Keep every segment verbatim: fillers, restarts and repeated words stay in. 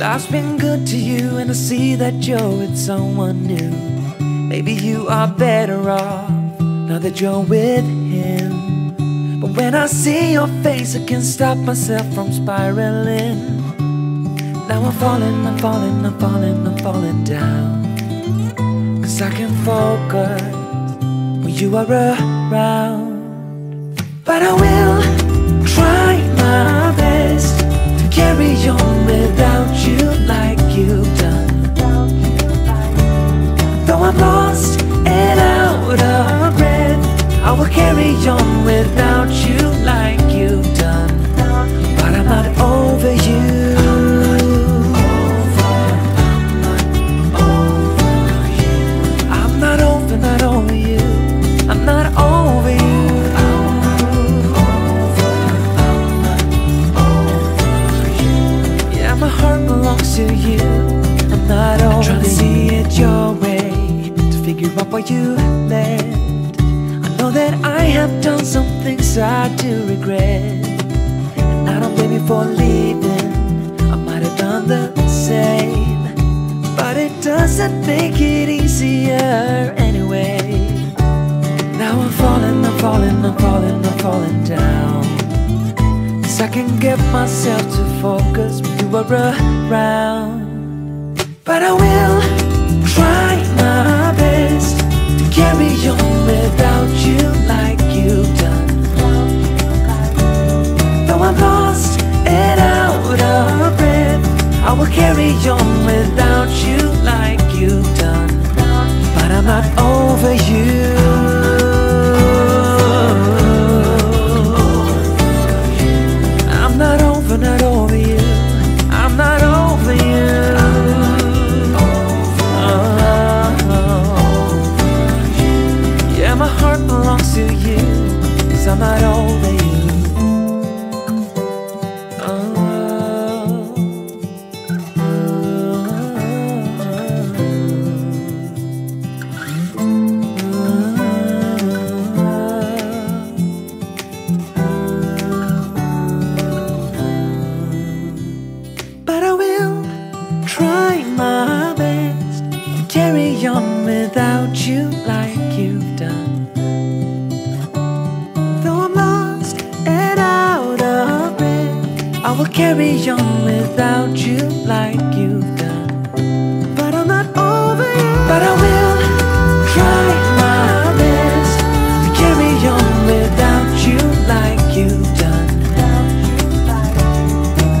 Life's been good to you, and I see that you're with someone new. Maybe you are better off now that you're with him. But when I see your face, I can't stop myself from spiraling. Now I'm falling, I'm falling, I'm falling, I'm falling down, 'cause I can focus when you are around. But I will try my best to carry on without you like you've done. Though I'm lost and out of breath, I will carry on without you like you've done. But I'm not over you. I'm not over you. Trying to see it your way, to figure out what you left. I know that I have done some things I do regret, and I don't blame you for leaving. I might have done the same, but it doesn't make it easier anyway. Now I'm falling, I'm falling, I'm falling, I'm falling down, 'cause I can get myself to focus when you are around. But I will try my best to carry on without you like you've done. Though I'm lost and out of breath, I will carry on without you like you've done. But I'm not over you. I'm not over you. Oh, oh, oh. But I will try my best to carry on without you like you've done. I will carry on without you like you've done. But I'm not over you. But I will try my best to carry on without you like you've done.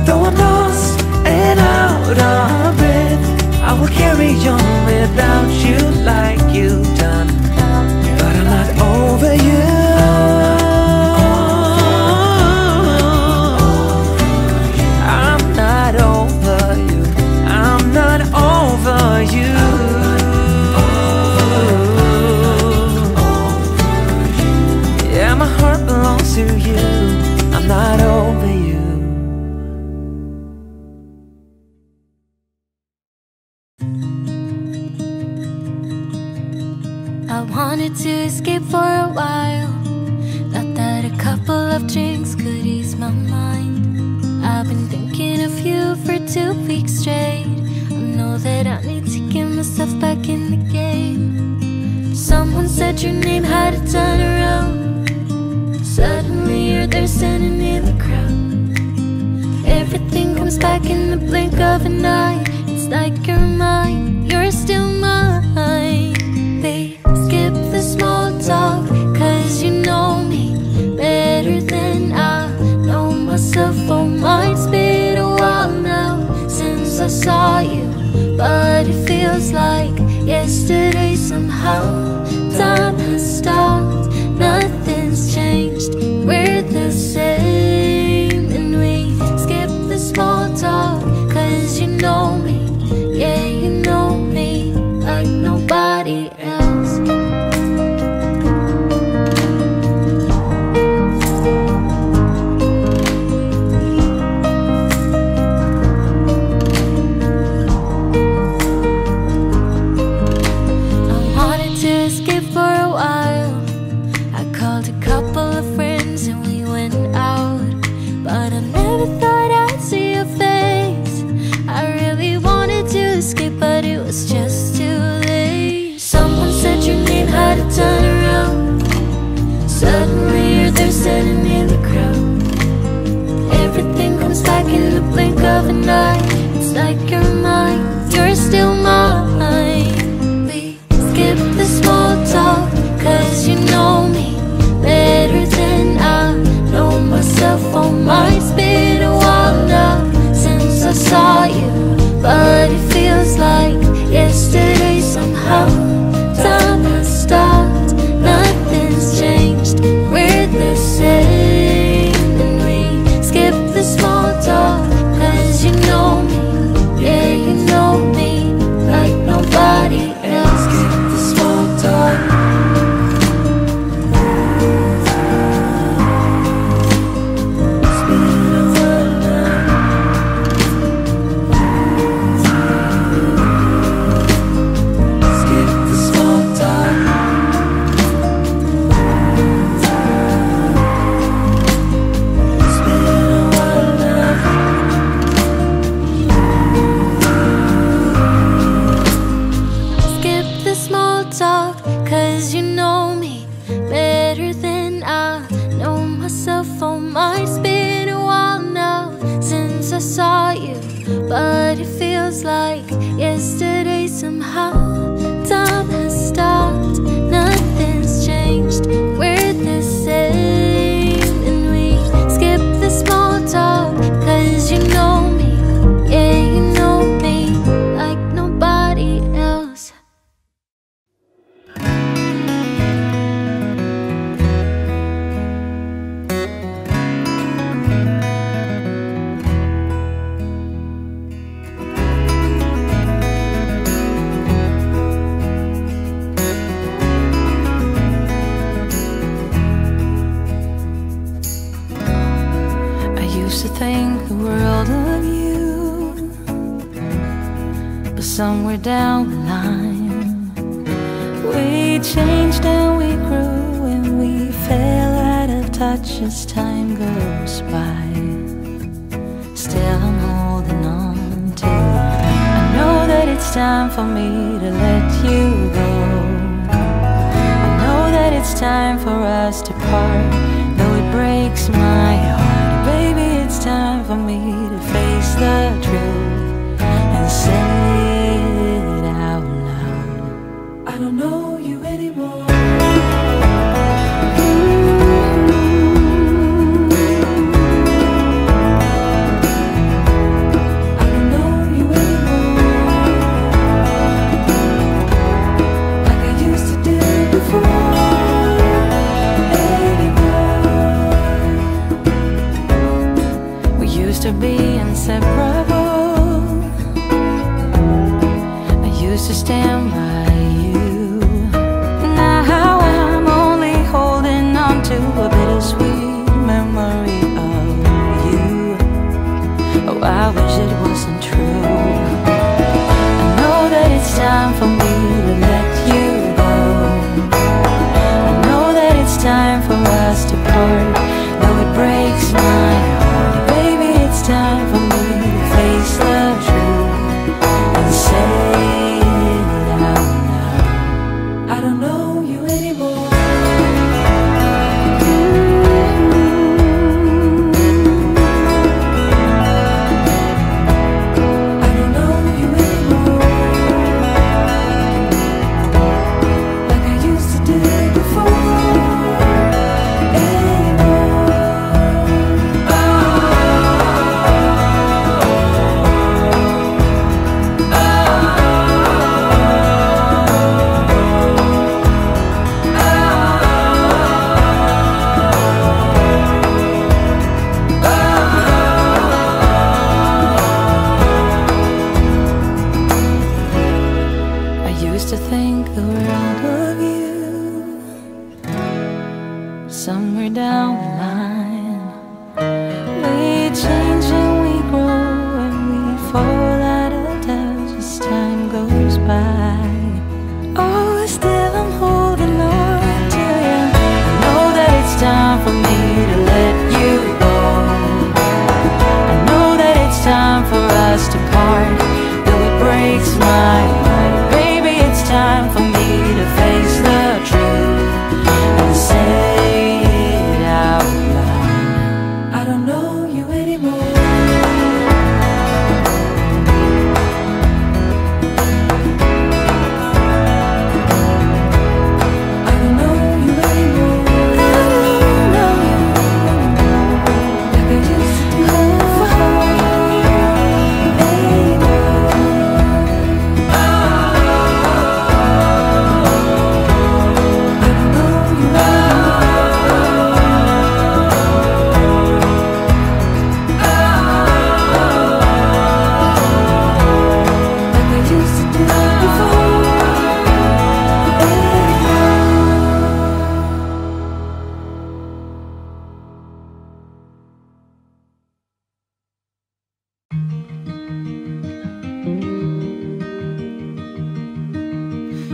Though I'm lost and out of breath, I will carry on without you like you've done. But I'm not over you. I wanted to escape for a while, thought that a couple of drinks could ease my mind. I've been thinking of you for two weeks straight. I know that I need to get myself back in the game. Someone said your name had to turn around. Suddenly you're there standing in the crowd. Everything comes back in the blink of an eye. It's like you're mine, you're still mine. They skip the small talk, 'cause you know me better than I know myself. Oh, mine's been a while now since I saw you, but it feels like yesterday somehow. Time has stopped, nothing's changed, we're the same. And we skip the small talk, 'cause you know me, yeah, you know me. myself on mine. It's been a while now since I saw you, but it feels like yesterday somehow. Time has stopped, nothing's changed. We're the same, and we skip the small talk, cause you know me, yeah, you know me like nobody else. Somewhere down the line, we changed and we grew, and we fell out of touch as time goes by. Still I'm holding on to, I know that it's time for me to let you go. I know that it's time for us to part, though it breaks my heart. Baby, it's time for me to face the truth and say, I don't know you anymore.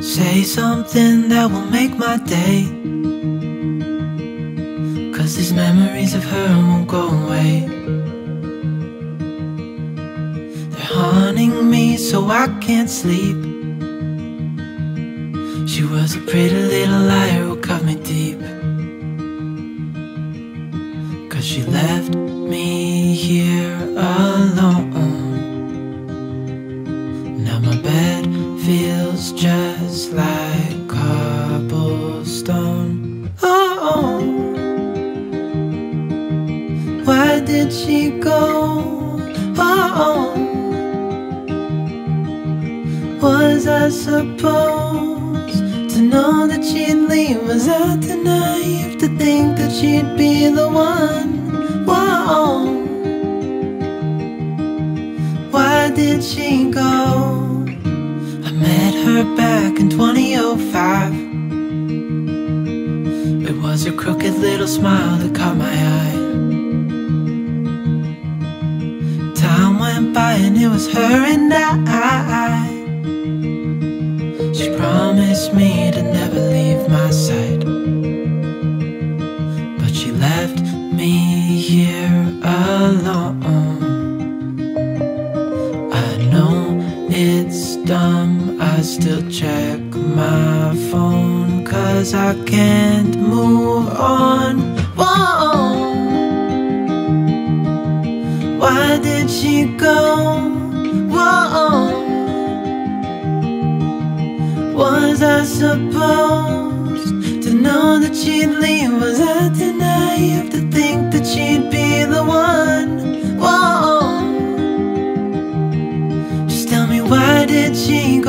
Say something that will make my day, cause these memories of her won't go away. They're haunting me so I can't sleep. She was a pretty little liar who cut me deep. She left me here alone. Now my bed feels just like cobblestone. Oh, why did she go? Oh, was I supposed to know that she'd leave? Was I too naive to think that she'd be the one? Whoa. Why did she go? I met her back in twenty oh five. It was her crooked little smile that caught my eye. Time went by and it was her and I. She promised me to never leave my side, but she left me here alone. I know it's dumb, I still check my phone, 'cause I can't move on. Whoa. Why did she go? Whoa. Was I supposed to know that she'd leave? Was I too naive to think she'd be the one? Whoa. Just tell me, why did she go?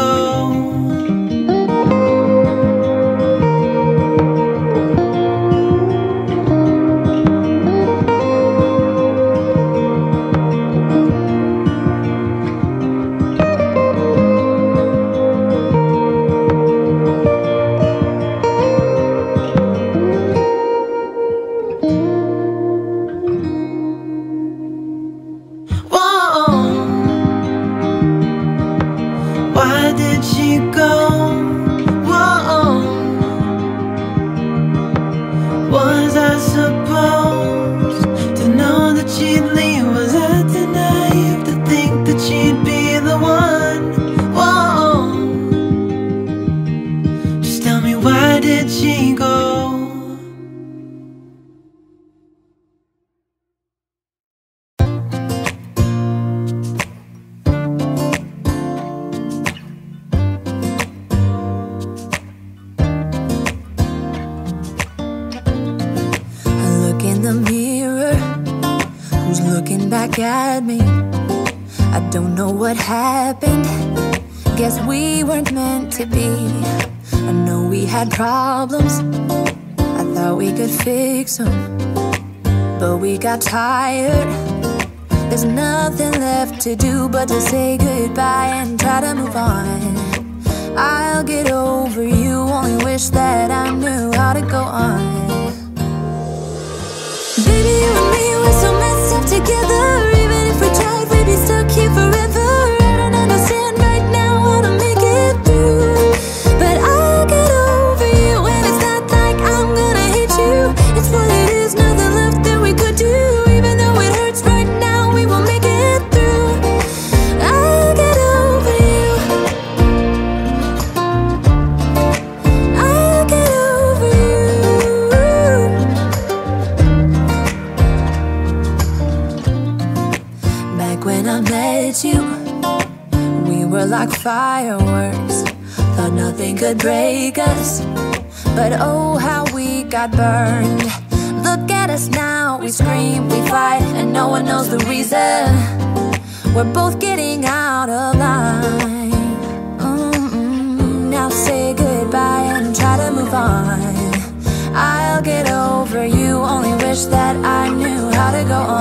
Why did she go? Whoa. Was I supposed to know that she'd leave? Was I too naive to think that she'd be the one? Whoa. Just tell me, why did she go? At me, I don't know what happened. Guess we weren't meant to be. I know we had problems, I thought we could fix them, but we got tired. There's nothing left to do but to say goodbye and try to move on. I'll get over you, only wish that I knew how to go on. Baby, you and me were so messed up together. Even if we tried, we'd be stuck here forever. I don't understand right now how to make it through, but I'll get over you. And it's not like I'm gonna hate you, it's what it is, nothing left that we could do. Even though it hurts right now, we will make it through. I'll get over you, I'll get over you. I met you, we were like fireworks, thought nothing could break us, but oh how we got burned. Look at us now, we scream, we fight, and no one knows the reason. We're both getting out of line. Mm-mm. Now say goodbye and try to move on. I'll get over you, only wish that I knew how to go on.